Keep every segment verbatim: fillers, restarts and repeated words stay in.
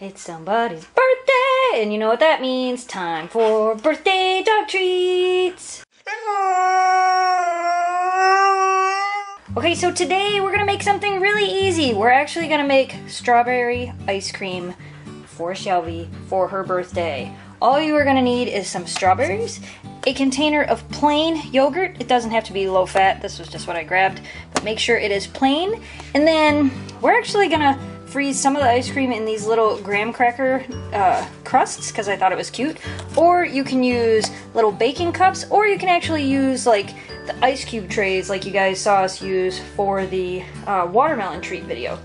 It's somebody's birthday, and you know what that means. Time for birthday dog treats. Okay, so today we're gonna make something really easy. We're actually gonna make strawberry ice cream for Shelby for her birthday. All you are gonna need is some strawberries, a container of plain yogurt. It doesn't have to be low fat, this was just what I grabbed, but make sure it is plain. And then we're actually gonna freeze some of the ice cream in these little graham cracker uh, crusts because I thought it was cute. Or you can use little baking cups, or you can actually use like the ice cube trays like you guys saw us use for the uh, watermelon treat video.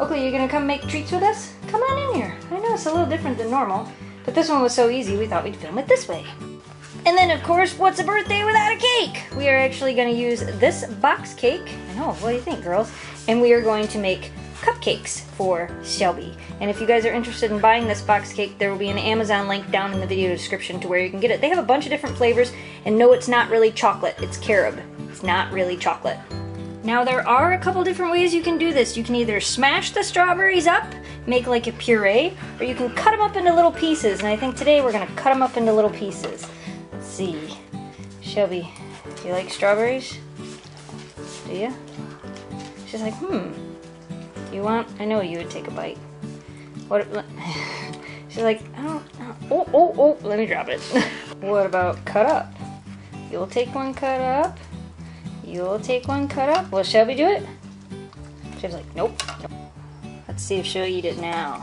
Oakley, you're gonna come make treats with us? Come on in here. I know it's a little different than normal, but this one was so easy we thought we'd film it this way. And then of course, what's a birthday without a cake? We are actually gonna use this box cake. I know, what do you think, girls? And we are going to make cupcakes for Shelby. And if you guys are interested in buying this box cake, there will be an Amazon link down in the video description to where you can get it. They have a bunch of different flavors, and no, it's not really chocolate, it's carob. It's not really chocolate. Now there are a couple different ways you can do this. You can either smash the strawberries up, make like a puree, or you can cut them up into little pieces. And I think today we're gonna cut them up into little pieces. Let's see. Shelby, do you like strawberries? Do you? She's like, hmm. You want? I know you would take a bite. What? She's like, I don't, I don't, oh, oh, oh, let me drop it. What about cut up? You'll take one cut up. You'll take one cut up. Will Shelby do it? Shelby's like, nope. Let's see if she'll eat it now.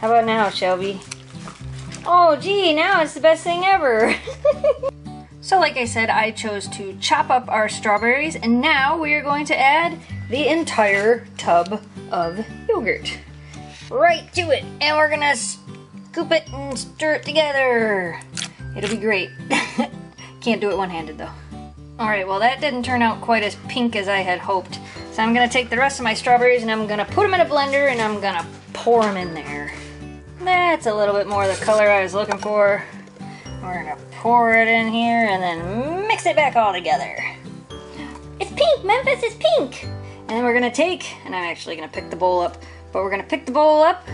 How about now, Shelby? Oh, gee, now it's the best thing ever. So like I said, I chose to chop up our strawberries, and now we are going to add the entire tub of yogurt. Right to it, and we're gonna scoop it and stir it together. It'll be great. Can't do it one-handed though. All right, well that didn't turn out quite as pink as I had hoped. So I'm gonna take the rest of my strawberries and I'm gonna put them in a blender and I'm gonna pour them in there. That's a little bit more the color I was looking for. We're gonna pour it in here and then mix it back all together. It's pink, Memphis, it's pink. And then we're gonna take, and I'm actually gonna pick the bowl up, but we're gonna pick the bowl up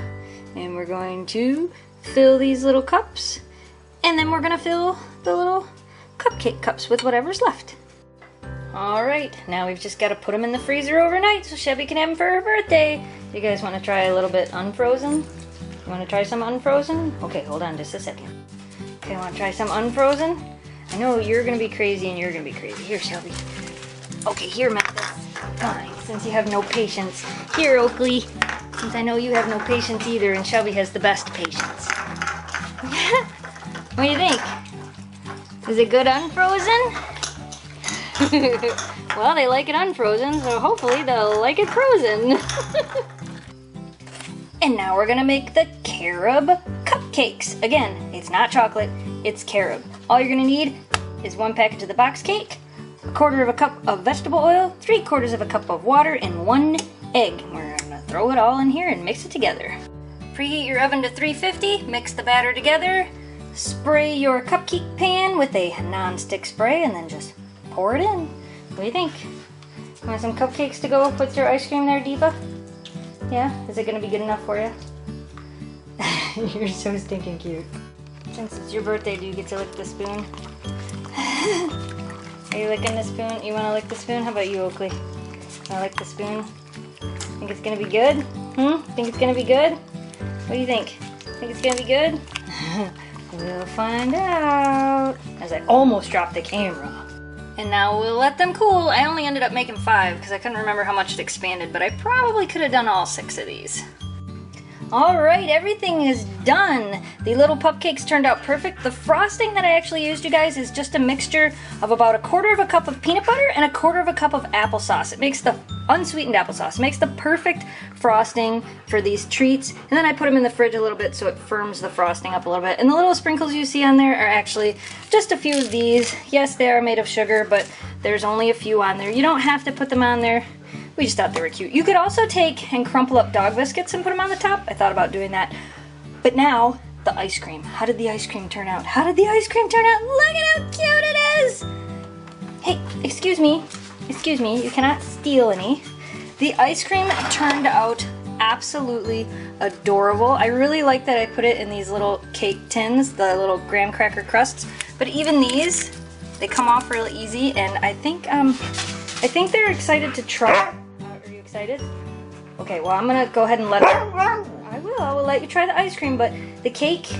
and we're going to fill these little cups, and then we're gonna fill the little cupcake cups with whatever's left. All right, now we've just gotta put them in the freezer overnight so Shelby can have them for her birthday. You guys wanna try a little bit unfrozen? You wanna try some unfrozen? Okay, hold on just a second. Okay, I want to try some unfrozen? I know you're going to be crazy and you're going to be crazy. Here, Shelby. Okay, here, Memphis. Fine, since you have no patience. Here, Oakley. Since I know you have no patience either, and Shelby has the best patience. What do you think? Is it good unfrozen? Well, they like it unfrozen, so hopefully they'll like it frozen. And now we're going to make the carob cupcakes. Again, it's not chocolate, it's carob. All you're gonna need is one package of the box cake, a quarter of a cup of vegetable oil, three quarters of a cup of water, and one egg. We're gonna throw it all in here and mix it together. Preheat your oven to three fifty, mix the batter together, spray your cupcake pan with a non-stick spray, and then just pour it in. What do you think? You want some cupcakes to go with your ice cream there, Diva? Yeah? Is it gonna be good enough for you? You're so stinking cute. Since it's your birthday, do you get to lick the spoon? Are you licking the spoon? You want to lick the spoon? How about you, Oakley? Want to lick the spoon? Think it's going to be good? Hmm? Think it's going to be good? What do you think? Think it's going to be good? We'll find out. As I almost dropped the camera. And now we'll let them cool. I only ended up making five because I couldn't remember how much it expanded, but I probably could have done all six of these. All right, everything is done. The little cupcakes turned out perfect. The frosting that I actually used, you guys, is just a mixture of about a quarter of a cup of peanut butter and a quarter of a cup of applesauce. It makes the unsweetened applesauce. It makes the perfect frosting for these treats. And then I put them in the fridge a little bit so it firms the frosting up a little bit. And the little sprinkles you see on there are actually just a few of these. Yes, they are made of sugar, but there's only a few on there. You don't have to put them on there. We just thought they were cute. You could also take and crumple up dog biscuits and put them on the top. I thought about doing that. But now, the ice cream. How did the ice cream turn out? How did the ice cream turn out? Look at how cute it is! Hey, excuse me. Excuse me, you cannot steal any. The ice cream turned out absolutely adorable. I really like that I put it in these little cake tins, the little graham cracker crusts, but even these, they come off real easy, and I think um, I think they're excited to try. Uh, are you excited? Okay, well I'm gonna go ahead and let her. I will, I will let you try the ice cream, but the cake,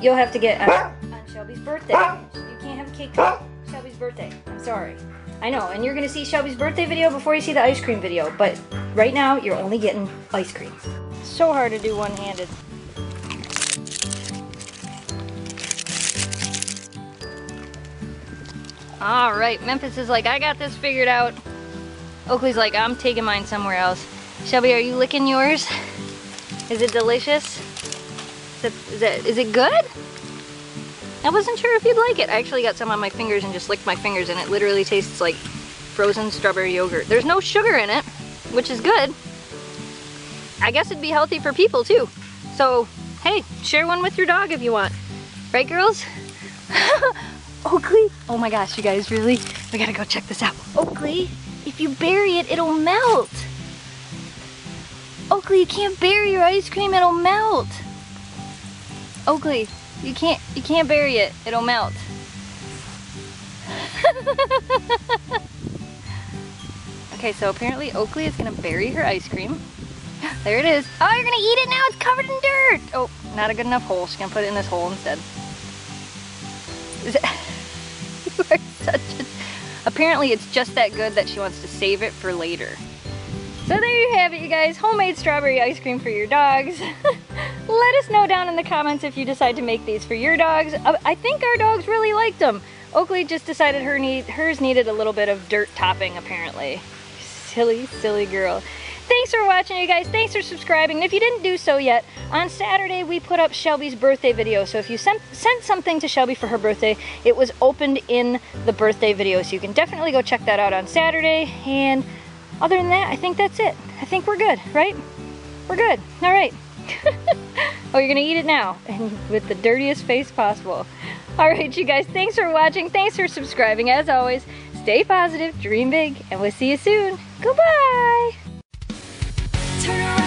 you'll have to get on, on Shelby's birthday. You can't have a cake on Shelby's birthday, I'm sorry. I know, and you're gonna see Shelby's birthday video before you see the ice cream video, but right now, you're only getting ice cream. So hard to do one-handed. All right, Memphis is like, I got this figured out. Oakley's like, I'm taking mine somewhere else. Shelby, are you licking yours? Is it delicious? Is it, is it, is it good? I wasn't sure if you'd like it. I actually got some on my fingers and just licked my fingers, and it literally tastes like frozen strawberry yogurt. There's no sugar in it, which is good. I guess it'd be healthy for people too. So, hey, share one with your dog if you want. Right, girls? Oakley, oh my gosh, you guys, really? We gotta go check this out. Oakley, if you bury it, it'll melt. Oakley, you can't bury your ice cream, it'll melt. Oakley, you can't you can't bury it, it'll melt. Okay, so apparently Oakley is gonna bury her ice cream. There it is. Oh, you're gonna eat it now, it's covered in dirt. Oh, not a good enough hole, she's gonna put it in this hole instead. Is it? You are such a... Apparently it's just that good that she wants to save it for later. So there you have it, you guys. Homemade strawberry ice cream for your dogs. Let us know down in the comments if you decide to make these for your dogs. I think our dogs really liked them. Oakley just decided her need, hers needed a little bit of dirt topping, apparently. Silly, silly girl. Thanks for watching, you guys. Thanks for subscribing. And if you didn't do so yet, on Saturday we put up Shelby's birthday video. So if you sent, sent something to Shelby for her birthday, it was opened in the birthday video. So you can definitely go check that out on Saturday. And other than that, I think that's it. I think we're good, right? We're good. All right. Oh, you're gonna eat it now, and with the dirtiest face possible. All right, you guys, thanks for watching. Thanks for subscribing. As always, stay positive, dream big, and we'll see you soon. Goodbye. Turn around.